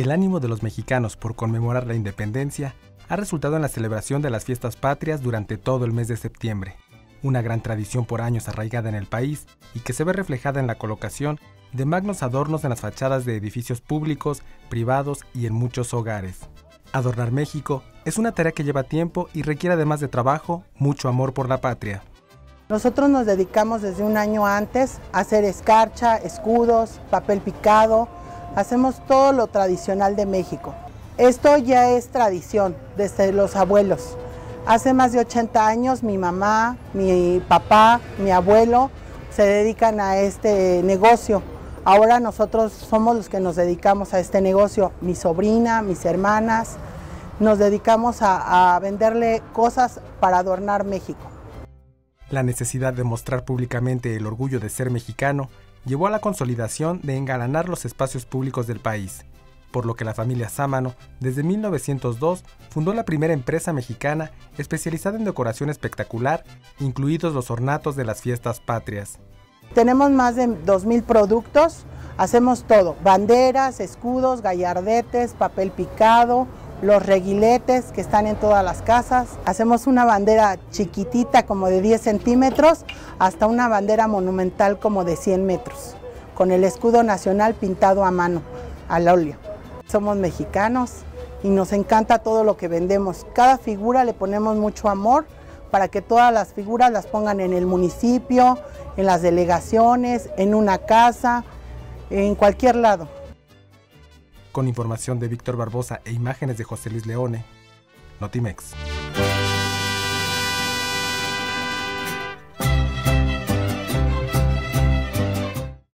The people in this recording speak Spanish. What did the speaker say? El ánimo de los mexicanos por conmemorar la independencia ha resultado en la celebración de las fiestas patrias durante todo el mes de septiembre, una gran tradición por años arraigada en el país y que se ve reflejada en la colocación de magnos adornos en las fachadas de edificios públicos, privados y en muchos hogares. Adornar México es una tarea que lleva tiempo y requiere, además de trabajo, mucho amor por la patria. Nosotros nos dedicamos desde un año antes a hacer escarcha, escudos, papel picado, hacemos todo lo tradicional de México. Esto ya es tradición desde los abuelos. Hace más de 80 años mi mamá, mi papá, mi abuelo se dedican a este negocio. Ahora nosotros somos los que nos dedicamos a este negocio, mi sobrina, mis hermanas, nos dedicamos a venderle cosas para adornar México. La necesidad de mostrar públicamente el orgullo de ser mexicano llevó a la consolidación de engalanar los espacios públicos del país, por lo que la familia Sámano, desde 1902, fundó la primera empresa mexicana especializada en decoración espectacular, incluidos los ornatos de las fiestas patrias. Tenemos más de 2000 productos, hacemos todo, banderas, escudos, gallardetes, papel picado, los rehiletes que están en todas las casas. Hacemos una bandera chiquitita como de 10 centímetros hasta una bandera monumental como de 100 metros, con el escudo nacional pintado a mano, al óleo. Somos mexicanos y nos encanta todo lo que vendemos. Cada figura le ponemos mucho amor para que todas las figuras las pongan en el municipio, en las delegaciones, en una casa, en cualquier lado. Con información de Víctor Barbosa e imágenes de José Luis Leone, Notimex.